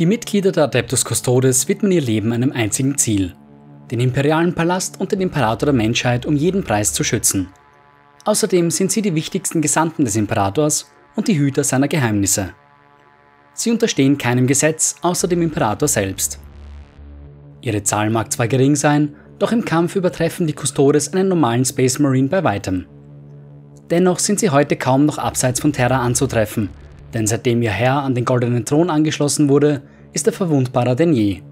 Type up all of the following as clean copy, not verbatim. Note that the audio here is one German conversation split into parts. Die Mitglieder der Adeptus Custodes widmen ihr Leben einem einzigen Ziel: den imperialen Palast und den Imperator der Menschheit um jeden Preis zu schützen. Außerdem sind sie die wichtigsten Gesandten des Imperators und die Hüter seiner Geheimnisse. Sie unterstehen keinem Gesetz außer dem Imperator selbst. Ihre Zahl mag zwar gering sein, doch im Kampf übertreffen die Custodes einen normalen Space Marine bei weitem. Dennoch sind sie heute kaum noch abseits von Terra anzutreffen, denn seitdem ihr Herr an den goldenen Thron angeschlossen wurde, ist er verwundbarer denn je.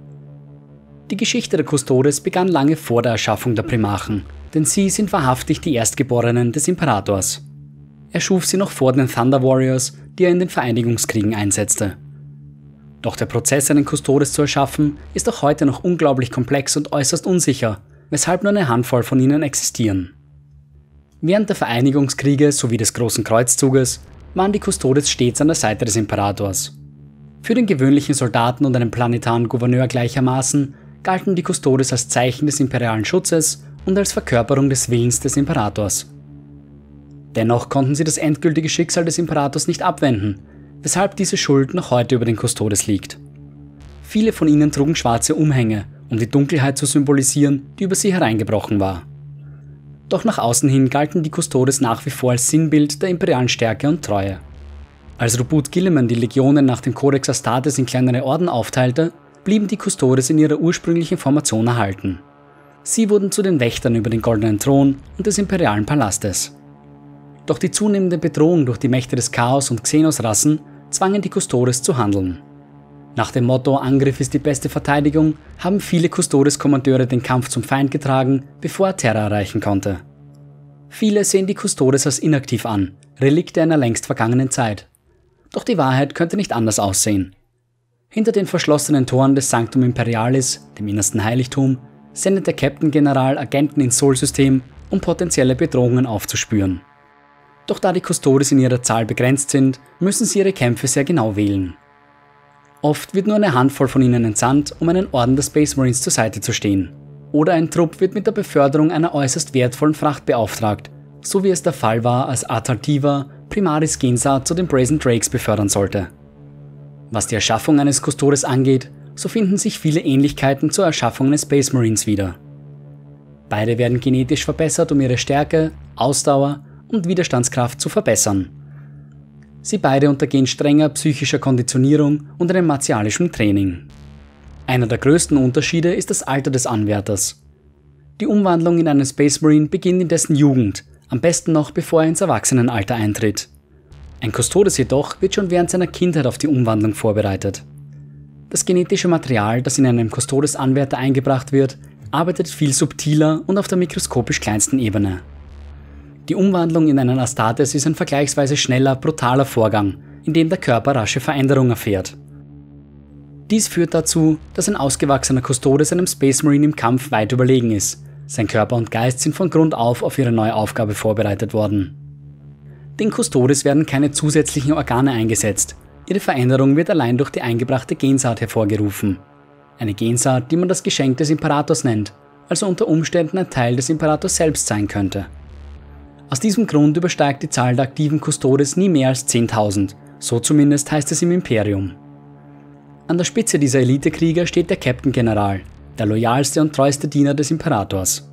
Die Geschichte der Custodes begann lange vor der Erschaffung der Primarchen, denn sie sind wahrhaftig die Erstgeborenen des Imperators. Er schuf sie noch vor den Thunder Warriors, die er in den Vereinigungskriegen einsetzte. Doch der Prozess, einen Custodes zu erschaffen, ist auch heute noch unglaublich komplex und äußerst unsicher, weshalb nur eine Handvoll von ihnen existieren. Während der Vereinigungskriege sowie des Großen Kreuzzuges waren die Custodes stets an der Seite des Imperators. Für den gewöhnlichen Soldaten und einen planetaren Gouverneur gleichermaßen galten die Custodes als Zeichen des imperialen Schutzes und als Verkörperung des Willens des Imperators. Dennoch konnten sie das endgültige Schicksal des Imperators nicht abwenden, weshalb diese Schuld noch heute über den Custodes liegt. Viele von ihnen trugen schwarze Umhänge, um die Dunkelheit zu symbolisieren, die über sie hereingebrochen war. Doch nach außen hin galten die Custodes nach wie vor als Sinnbild der imperialen Stärke und Treue. Als Roboute Guilliman die Legionen nach dem Codex Astartes in kleinere Orden aufteilte, blieben die Custodes in ihrer ursprünglichen Formation erhalten. Sie wurden zu den Wächtern über den goldenen Thron und des imperialen Palastes. Doch die zunehmende Bedrohung durch die Mächte des Chaos und Xenos-Rassen zwangen die Custodes zu handeln. Nach dem Motto "Angriff ist die beste Verteidigung" haben viele Custodes-Kommandeure den Kampf zum Feind getragen, bevor er Terra erreichen konnte. Viele sehen die Custodes als inaktiv an, Relikte einer längst vergangenen Zeit. Doch die Wahrheit könnte nicht anders aussehen. Hinter den verschlossenen Toren des Sanctum Imperialis, dem innersten Heiligtum, sendet der Captain-General Agenten ins Sol-System, um potenzielle Bedrohungen aufzuspüren. Doch da die Custodes in ihrer Zahl begrenzt sind, müssen sie ihre Kämpfe sehr genau wählen. Oft wird nur eine Handvoll von ihnen entsandt, um einen Orden der Space Marines zur Seite zu stehen. Oder ein Trupp wird mit der Beförderung einer äußerst wertvollen Fracht beauftragt, so wie es der Fall war, als Astartes Primaris Gensaat zu den Brazen Drakes befördern sollte. Was die Erschaffung eines Custodes angeht, so finden sich viele Ähnlichkeiten zur Erschaffung eines Space Marines wieder. Beide werden genetisch verbessert, um ihre Stärke, Ausdauer und Widerstandskraft zu verbessern. Sie beide untergehen strenger psychischer Konditionierung und einem martialischen Training. Einer der größten Unterschiede ist das Alter des Anwärters. Die Umwandlung in einen Space Marine beginnt in dessen Jugend, am besten noch bevor er ins Erwachsenenalter eintritt. Ein Custodes jedoch wird schon während seiner Kindheit auf die Umwandlung vorbereitet. Das genetische Material, das in einem Custodes-Anwärter eingebracht wird, arbeitet viel subtiler und auf der mikroskopisch kleinsten Ebene. Die Umwandlung in einen Astartes ist ein vergleichsweise schneller, brutaler Vorgang, in dem der Körper rasche Veränderungen erfährt. Dies führt dazu, dass ein ausgewachsener Custode seinem Space Marine im Kampf weit überlegen ist. Sein Körper und Geist sind von Grund auf ihre neue Aufgabe vorbereitet worden. Den Custodes werden keine zusätzlichen Organe eingesetzt. Ihre Veränderung wird allein durch die eingebrachte Gensaat hervorgerufen. Eine Gensaat, die man das Geschenk des Imperators nennt, also unter Umständen ein Teil des Imperators selbst sein könnte. Aus diesem Grund übersteigt die Zahl der aktiven Custodes nie mehr als 10.000, so zumindest heißt es im Imperium. An der Spitze dieser Elitekrieger steht der Captain-General, der loyalste und treueste Diener des Imperators.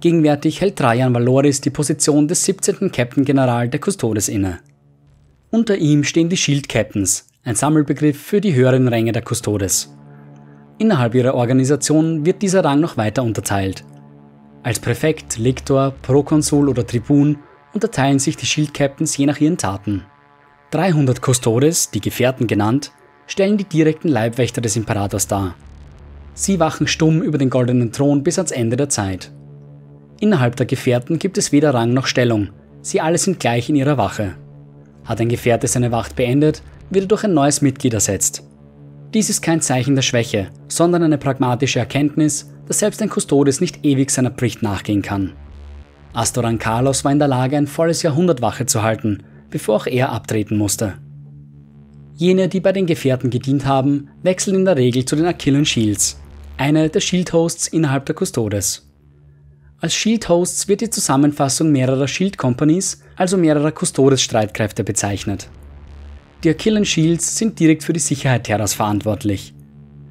Gegenwärtig hält Trajan Valoris die Position des 17. Captain-General der Custodes inne. Unter ihm stehen die Shield Captains, ein Sammelbegriff für die höheren Ränge der Custodes. Innerhalb ihrer Organisation wird dieser Rang noch weiter unterteilt. Als Präfekt, Lektor, Prokonsul oder Tribun unterteilen sich die Shield Captains je nach ihren Taten. 300 Custodes, die Gefährten genannt, stellen die direkten Leibwächter des Imperators dar. Sie wachen stumm über den goldenen Thron bis ans Ende der Zeit. Innerhalb der Gefährten gibt es weder Rang noch Stellung, sie alle sind gleich in ihrer Wache. Hat ein Gefährte seine Wacht beendet, wird er durch ein neues Mitglied ersetzt. Dies ist kein Zeichen der Schwäche, sondern eine pragmatische Erkenntnis, dass selbst ein Custodes nicht ewig seiner Pflicht nachgehen kann. Astoran Carlos war in der Lage, ein volles Jahrhundert Wache zu halten, bevor auch er abtreten musste. Jene, die bei den Gefährten gedient haben, wechseln in der Regel zu den Achillen Shields, eine der Shield-Hosts innerhalb der Custodes. Als Shield-Hosts wird die Zusammenfassung mehrerer Shield-Companies, also mehrerer Custodes-Streitkräfte bezeichnet. Die Achillen Shields sind direkt für die Sicherheit Terras verantwortlich.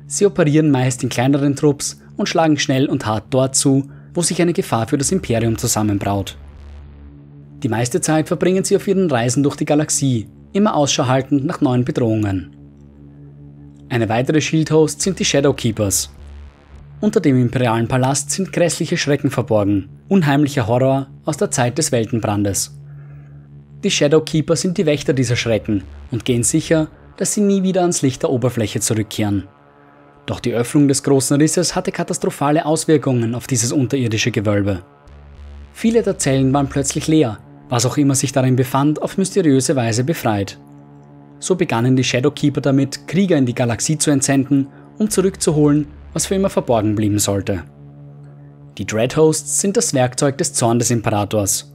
Sie operieren meist in kleineren Trupps und schlagen schnell und hart dort zu, wo sich eine Gefahr für das Imperium zusammenbraut. Die meiste Zeit verbringen sie auf ihren Reisen durch die Galaxie, immer Ausschau haltend nach neuen Bedrohungen. Eine weitere Shield-Host sind die Shadowkeepers. Unter dem imperialen Palast sind grässliche Schrecken verborgen, unheimlicher Horror aus der Zeit des Weltenbrandes. Die Shadowkeepers sind die Wächter dieser Schrecken und gehen sicher, dass sie nie wieder ans Licht der Oberfläche zurückkehren. Doch die Öffnung des großen Risses hatte katastrophale Auswirkungen auf dieses unterirdische Gewölbe. Viele der Zellen waren plötzlich leer, was auch immer sich darin befand, auf mysteriöse Weise befreit. So begannen die Shadowkeeper damit, Krieger in die Galaxie zu entsenden, um zurückzuholen, was für immer verborgen bleiben sollte. Die Dreadhosts sind das Werkzeug des Zorns des Imperators.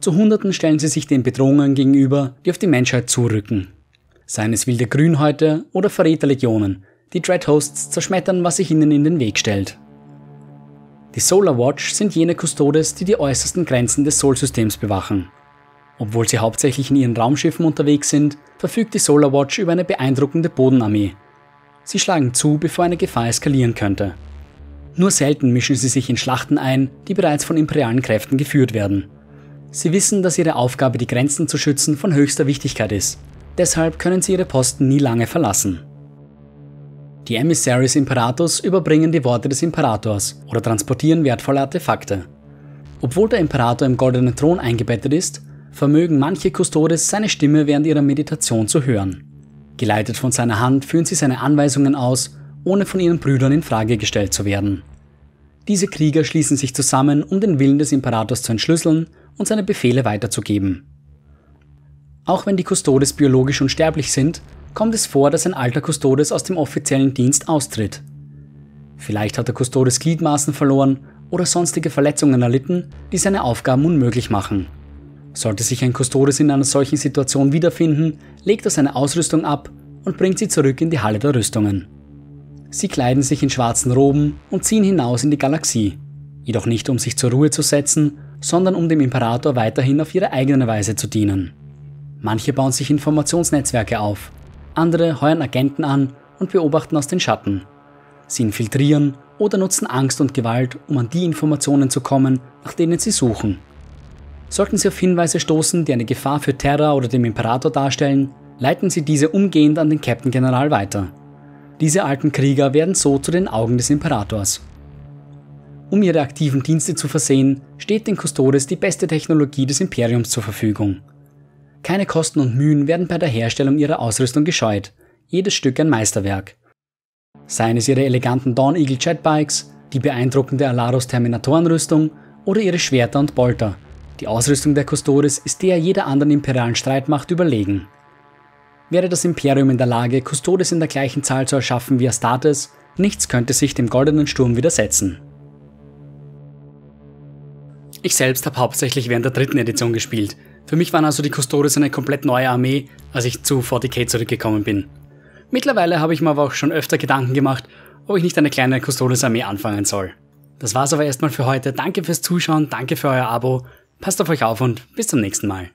Zu Hunderten stellen sie sich den Bedrohungen gegenüber, die auf die Menschheit zurücken. Seien es wilde Grünhäute oder Verräterlegionen, die Dreadhosts zerschmettern, was sich ihnen in den Weg stellt. Die Solar Watch sind jene Custodes, die die äußersten Grenzen des Sol-Systems bewachen. Obwohl sie hauptsächlich in ihren Raumschiffen unterwegs sind, verfügt die Solar Watch über eine beeindruckende Bodenarmee. Sie schlagen zu, bevor eine Gefahr eskalieren könnte. Nur selten mischen sie sich in Schlachten ein, die bereits von imperialen Kräften geführt werden. Sie wissen, dass ihre Aufgabe, die Grenzen zu schützen, von höchster Wichtigkeit ist. Deshalb können sie ihre Posten nie lange verlassen. Die Emissaries Imperators überbringen die Worte des Imperators oder transportieren wertvolle Artefakte. Obwohl der Imperator im goldenen Thron eingebettet ist, vermögen manche Custodes seine Stimme während ihrer Meditation zu hören. Geleitet von seiner Hand führen sie seine Anweisungen aus, ohne von ihren Brüdern in Frage gestellt zu werden. Diese Krieger schließen sich zusammen, um den Willen des Imperators zu entschlüsseln und seine Befehle weiterzugeben. Auch wenn die Custodes biologisch unsterblich sind, kommt es vor, dass ein alter Custodes aus dem offiziellen Dienst austritt. Vielleicht hat der Custodes Gliedmaßen verloren oder sonstige Verletzungen erlitten, die seine Aufgaben unmöglich machen. Sollte sich ein Custodes in einer solchen Situation wiederfinden, legt er seine Ausrüstung ab und bringt sie zurück in die Halle der Rüstungen. Sie kleiden sich in schwarzen Roben und ziehen hinaus in die Galaxie, jedoch nicht um sich zur Ruhe zu setzen, sondern um dem Imperator weiterhin auf ihre eigene Weise zu dienen. Manche bauen sich Informationsnetzwerke auf, andere heuern Agenten an und beobachten aus den Schatten. Sie infiltrieren oder nutzen Angst und Gewalt, um an die Informationen zu kommen, nach denen sie suchen. Sollten sie auf Hinweise stoßen, die eine Gefahr für Terra oder dem Imperator darstellen, leiten sie diese umgehend an den Captain-General weiter. Diese alten Krieger werden so zu den Augen des Imperators. Um ihre aktiven Dienste zu versehen, steht den Custodes die beste Technologie des Imperiums zur Verfügung. Keine Kosten und Mühen werden bei der Herstellung ihrer Ausrüstung gescheut, jedes Stück ein Meisterwerk. Seien es ihre eleganten Dawn Eagle Jetbikes, die beeindruckende Alaros Terminatorenrüstung oder ihre Schwerter und Bolter, die Ausrüstung der Custodes ist der jeder anderen imperialen Streitmacht überlegen. Wäre das Imperium in der Lage, Custodes in der gleichen Zahl zu erschaffen wie Astartes, nichts könnte sich dem goldenen Sturm widersetzen. Ich selbst habe hauptsächlich während der dritten Edition gespielt. Für mich waren also die Custodes eine komplett neue Armee, als ich zu 40k zurückgekommen bin. Mittlerweile habe ich mir aber auch schon öfter Gedanken gemacht, ob ich nicht eine kleine Custodes-Armee anfangen soll. Das war's aber erstmal für heute. Danke fürs Zuschauen, danke für euer Abo, passt auf euch auf und bis zum nächsten Mal.